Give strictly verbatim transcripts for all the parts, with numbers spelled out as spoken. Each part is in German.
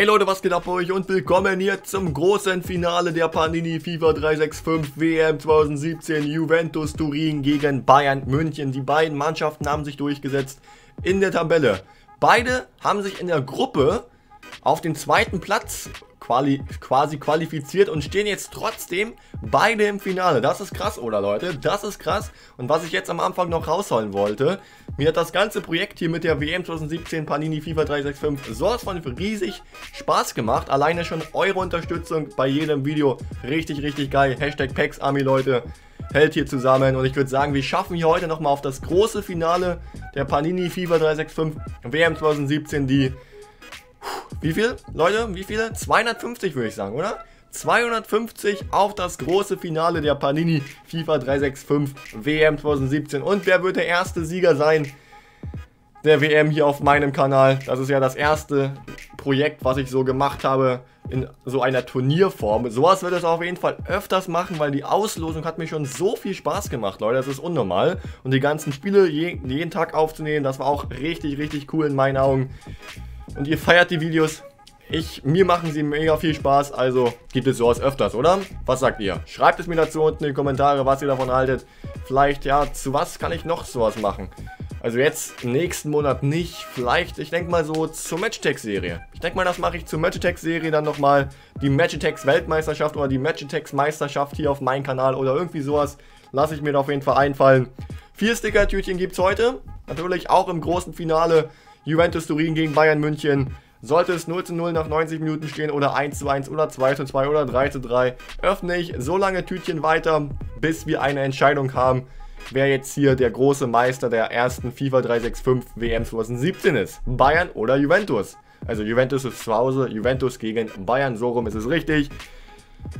Hey Leute, was geht ab bei euch und willkommen hier zum großen Finale der Panini FIFA drei sechs fünf W M zwanzig siebzehn, Juventus Turin gegen Bayern München. Die beiden Mannschaften haben sich durchgesetzt in der Tabelle. Beide haben sich in der Gruppe auf den zweiten Platz quali quasi qualifiziert und stehen jetzt trotzdem beide im Finale. Das ist krass, oder Leute? Das ist krass. Und was ich jetzt am Anfang noch rausholen wollte, mir hat das ganze Projekt hier mit der W M zwanzig siebzehn Panini FIFA drei sechs fünf sowas von riesig Spaß gemacht. Alleine schon eure Unterstützung bei jedem Video. Richtig, richtig geil. Hashtag PaxArmy, Leute. Hält hier zusammen und ich würde sagen, wir schaffen hier heute nochmal auf das große Finale der Panini FIFA drei sechs fünf W M zwanzig siebzehn, die... Wie viel, Leute? Wie viele? zweihundertfünfzig würde ich sagen, oder? zweihundertfünfzig auf das große Finale der Panini FIFA drei sechs fünf W M zwanzig siebzehn. Und wer wird der erste Sieger sein der W M hier auf meinem Kanal? Das ist ja das erste Projekt, was ich so gemacht habe in so einer Turnierform. Sowas wird es auf jeden Fall öfters machen, weil die Auslosung hat mir schon so viel Spaß gemacht, Leute. Das ist unnormal. Und die ganzen Spiele je, jeden Tag aufzunehmen, das war auch richtig, richtig cool in meinen Augen. Und ihr feiert die Videos. Ich, mir machen sie mega viel Spaß, also gibt es sowas öfters, oder? Was sagt ihr? Schreibt es mir dazu unten in die Kommentare, was ihr davon haltet. Vielleicht, ja, zu was kann ich noch sowas machen? Also jetzt im nächsten Monat nicht, vielleicht, ich denke mal so zur Match-Attack-Serie. Ich denke mal, das mache ich zur Match-Attack-Serie dann nochmal. Die Match-Attack-Weltmeisterschaft oder die Match-Attack-Meisterschaft hier auf meinem Kanal oder irgendwie sowas. Lasse ich mir da auf jeden Fall einfallen. Vier Sticker-Tütchen gibt es heute. Natürlich auch im großen Finale Juventus Turin gegen Bayern München. Sollte es null zu null nach neunzig Minuten stehen oder eins zu eins oder zwei zu zwei oder drei zu drei, öffne ich so lange Tütchen weiter, bis wir eine Entscheidung haben, wer jetzt hier der große Meister der ersten FIFA drei sechs fünf W M zwanzig siebzehn ist. Bayern oder Juventus. Also Juventus ist zu Hause, Juventus gegen Bayern, so rum ist es richtig.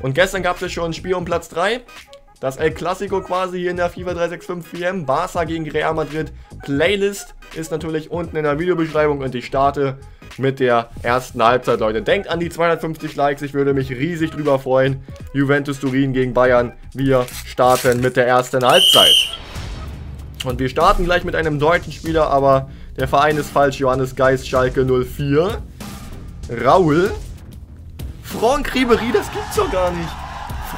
Und gestern gab es schon ein Spiel um Platz drei. Das El Clasico quasi hier in der FIFA drei sechs fünf W M, Barca gegen Real Madrid. Playlist ist natürlich unten in der Videobeschreibung und ich starte mit der ersten Halbzeit, Leute. Denkt an die zweihundertfünfzig Likes, ich würde mich riesig drüber freuen. Juventus Turin gegen Bayern, wir starten mit der ersten Halbzeit. Und wir starten gleich mit einem deutschen Spieler, aber der Verein ist falsch. Johannes Geis, Schalke null vier. Raul. Franck Ribery, das gibt's doch gar nicht.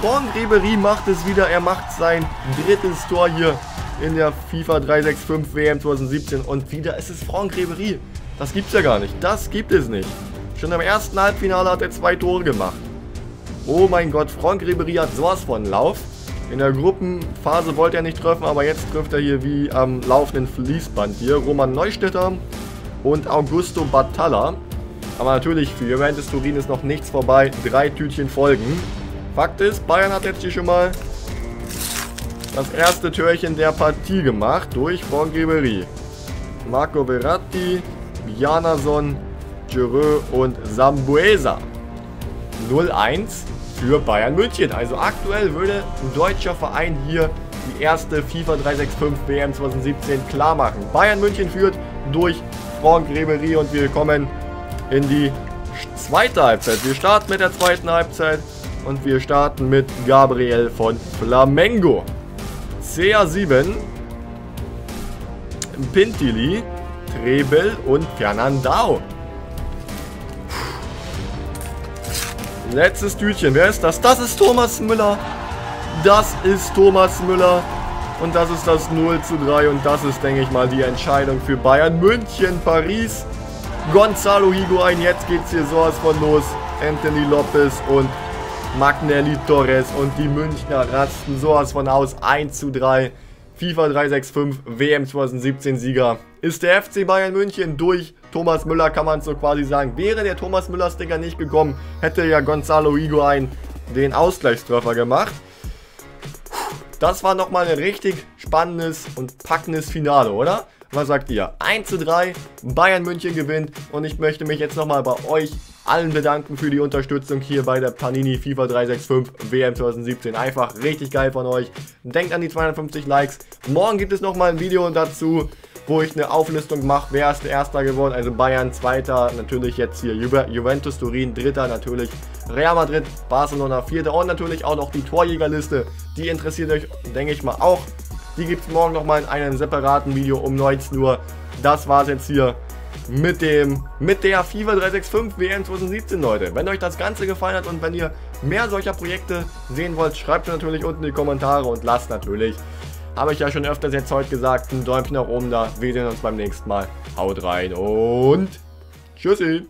Franck Ribery macht es wieder, er macht sein drittes Tor hier in der FIFA drei sechs fünf W M zwanzig siebzehn und wieder ist es Franck Ribery. Das gibt's ja gar nicht, das gibt es nicht. Schon im ersten Halbfinale hat er zwei Tore gemacht. Oh mein Gott, Franck Ribery hat sowas von Lauf. In der Gruppenphase wollte er nicht treffen, aber jetzt trifft er hier wie am laufenden Fließband hier. Roman Neustädter und Augusto Batalla. Aber natürlich, für Juventus Turin ist noch nichts vorbei, drei Tütchen folgen. Fakt ist, Bayern hat jetzt hier schon mal das erste Türchen der Partie gemacht durch Franck Ribery. Marco Verratti, Janason, Giroud und Sambuesa. null eins für Bayern München. Also aktuell würde ein deutscher Verein hier die erste FIFA drei sechs fünf W M zwanzig siebzehn klar machen. Bayern München führt durch Franck Ribery und wir kommen in die zweite Halbzeit. Wir starten mit der zweiten Halbzeit. Und wir starten mit Gabriel von Flamengo. C A sieben. Pintili, Trebel und Fernandao. Letztes Tütchen. Wer ist das? Das ist Thomas Müller. Das ist Thomas Müller. Und das ist das null zu drei. Und das ist, denke ich mal, die Entscheidung für Bayern München, Paris. Gonzalo Higuain. Jetzt geht es hier sowas von los. Anthony Lopes und Manuel Torres und die Münchner rasten sowas von aus. eins zu drei. FIFA drei sechs fünf W M zwanzig siebzehn Sieger ist der F C Bayern München durch Thomas Müller, kann man so quasi sagen. Wäre der Thomas Müller Sticker nicht gekommen, hätte ja Gonzalo Higuain den Ausgleichstreffer gemacht. Das war nochmal ein richtig spannendes und packendes Finale, oder? Was sagt ihr? eins zu drei, Bayern München gewinnt und ich möchte mich jetzt nochmal bei euch allen bedanken für die Unterstützung hier bei der Panini FIFA drei sechs fünf W M zwanzig siebzehn. Einfach richtig geil von euch. Denkt an die zweihundertfünfzig Likes. Morgen gibt es nochmal ein Video dazu, wo ich eine Auflistung mache, wer ist der Erster geworden. Also Bayern Zweiter, natürlich jetzt hier Ju Juventus Turin Dritter, natürlich Real Madrid, Barcelona Vierter und natürlich auch noch die Torjägerliste. Die interessiert euch, denke ich mal, auch. Die gibt es morgen nochmal in einem separaten Video um neunzehn Uhr. das war es jetzt hier mit dem mit der FIFA drei sechs fünf W M zwanzig siebzehn, Leute. Wenn euch das Ganze gefallen hat und wenn ihr mehr solcher Projekte sehen wollt, schreibt natürlich unten in die Kommentare und lasst natürlich, habe ich ja schon öfters jetzt heute gesagt, ein Däumchen nach oben da. Wir sehen uns beim nächsten Mal. Haut rein und tschüssi.